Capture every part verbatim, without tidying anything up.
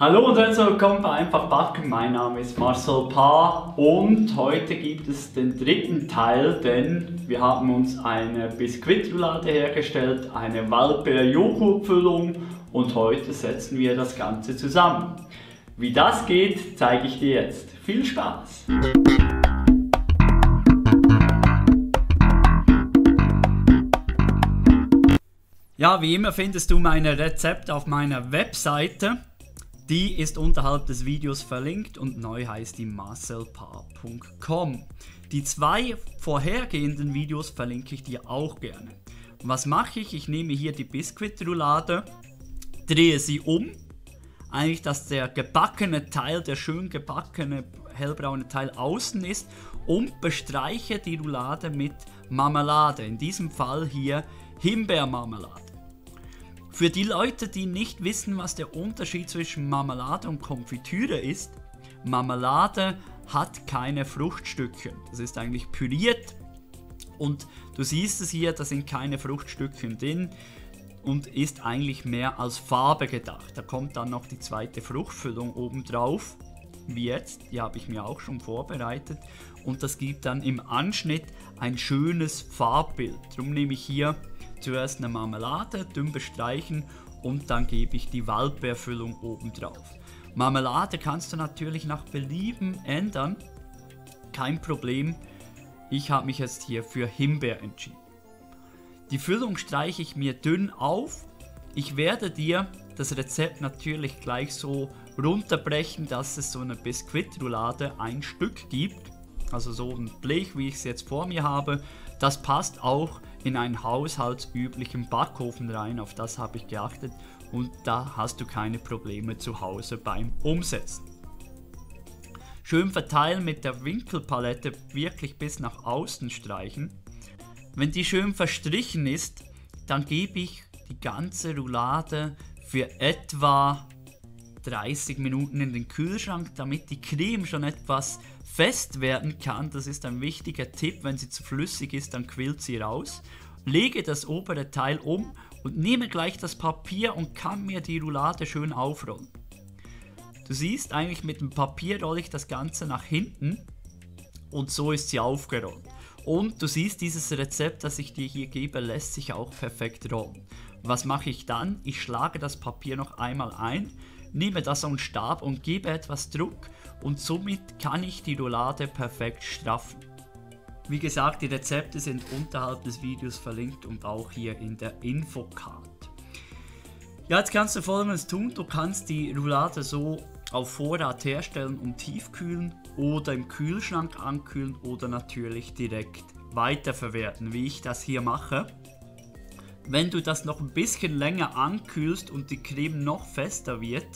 Hallo und herzlich willkommen bei Einfach Backen. Mein Name ist Marcel Paa und heute gibt es den dritten Teil, denn wir haben uns eine Biskuitroulade hergestellt, eine Waldbeer-Joghurtfüllung und heute setzen wir das Ganze zusammen. Wie das geht, zeige ich dir jetzt. Viel Spaß! Ja, wie immer findest du meine Rezepte auf meiner Webseite. Die ist unterhalb des Videos verlinkt und neu heißt die marcel paa punkt com. Die zwei vorhergehenden Videos verlinke ich dir auch gerne. Was mache ich? Ich nehme hier die Biskuitroulade, drehe sie um. Eigentlich, dass der gebackene Teil, der schön gebackene hellbraune Teil außen ist, und bestreiche die Roulade mit Marmelade. In diesem Fall hier Himbeermarmelade. Für die Leute, die nicht wissen, was der Unterschied zwischen Marmelade und Konfitüre ist: Marmelade hat keine Fruchtstücke. Das ist eigentlich püriert und du siehst es hier, da sind keine Fruchtstücke drin und ist eigentlich mehr als Farbe gedacht. Da kommt dann noch die zweite Fruchtfüllung oben drauf, wie jetzt, die habe ich mir auch schon vorbereitet und das gibt dann im Anschnitt ein schönes Farbbild. Darum nehme ich hier zuerst eine Marmelade, dünn bestreichen und dann gebe ich die Waldbeerfüllung oben drauf. Marmelade kannst du natürlich nach Belieben ändern, kein Problem. Ich habe mich jetzt hier für Himbeer entschieden. Die Füllung streiche ich mir dünn auf. Ich werde dir das Rezept natürlich gleich so runterbrechen, dass es so eine Biskuitroulade ein Stück gibt. Also so ein Blech, wie ich es jetzt vor mir habe. Das passt auch in einen haushaltsüblichen Backofen rein, auf das habe ich geachtet und da hast du keine Probleme zu Hause beim Umsetzen. Schön verteilen mit der Winkelpalette, wirklich bis nach außen streichen. Wenn die schön verstrichen ist, dann gebe ich die ganze Roulade für etwa dreißig Minuten in den Kühlschrank, damit die Creme schon etwas fest werden kann. Das ist ein wichtiger Tipp, wenn sie zu flüssig ist, dann quillt sie raus. Lege das obere Teil um und nehme gleich das Papier und kann mir die Roulade schön aufrollen. Du siehst, eigentlich mit dem Papier rolle ich das Ganze nach hinten und so ist sie aufgerollt. Und du siehst, dieses Rezept, das ich dir hier gebe, lässt sich auch perfekt rollen. Was mache ich dann? Ich schlage das Papier noch einmal ein, nehme das an den Stab und gebe etwas Druck und somit kann ich die Roulade perfekt straffen. Wie gesagt, die Rezepte sind unterhalb des Videos verlinkt und auch hier in der Infocard. Ja, jetzt kannst du Folgendes tun: Du kannst die Roulade so auf Vorrat herstellen und tiefkühlen oder im Kühlschrank ankühlen oder natürlich direkt weiterverwerten, wie ich das hier mache. Wenn du das noch ein bisschen länger ankühlst und die Creme noch fester wird,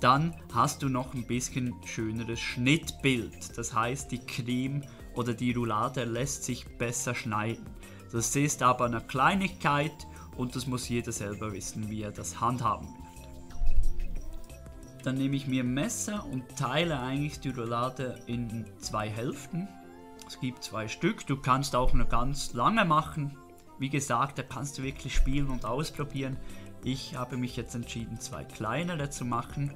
dann hast du noch ein bisschen schöneres Schnittbild. Das heißt, die Creme oder die Roulade lässt sich besser schneiden. Das ist aber eine Kleinigkeit und das muss jeder selber wissen, wie er das handhaben wird. Dann nehme ich mir ein Messer und teile eigentlich die Roulade in zwei Hälften. Es gibt zwei Stück, du kannst auch eine ganz lange machen. Wie gesagt, da kannst du wirklich spielen und ausprobieren. Ich habe mich jetzt entschieden, zwei kleinere zu machen.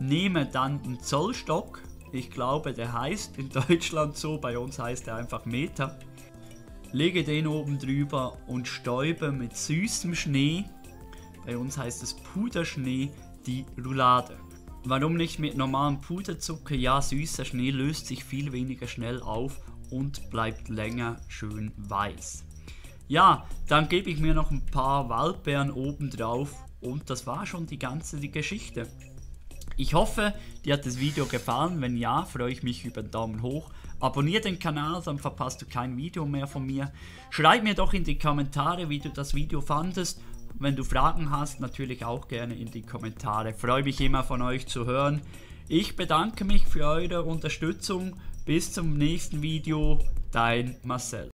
Nehme dann einen Zollstock. Ich glaube, der heißt in Deutschland so, bei uns heißt er einfach Meter. Lege den oben drüber und stäube mit süßem Schnee, bei uns heißt es Puderschnee, die Roulade. Warum nicht mit normalem Puderzucker? Ja, süßer Schnee löst sich viel weniger schnell auf und bleibt länger schön weiß. Ja, dann gebe ich mir noch ein paar Waldbeeren oben drauf und das war schon die ganze die Geschichte. Ich hoffe, dir hat das Video gefallen. Wenn ja, freue ich mich über einen Daumen hoch. Abonniere den Kanal, dann verpasst du kein Video mehr von mir. Schreib mir doch in die Kommentare, wie du das Video fandest. Wenn du Fragen hast, natürlich auch gerne in die Kommentare. Freue mich immer, von euch zu hören. Ich bedanke mich für eure Unterstützung. Bis zum nächsten Video. Dein Marcel.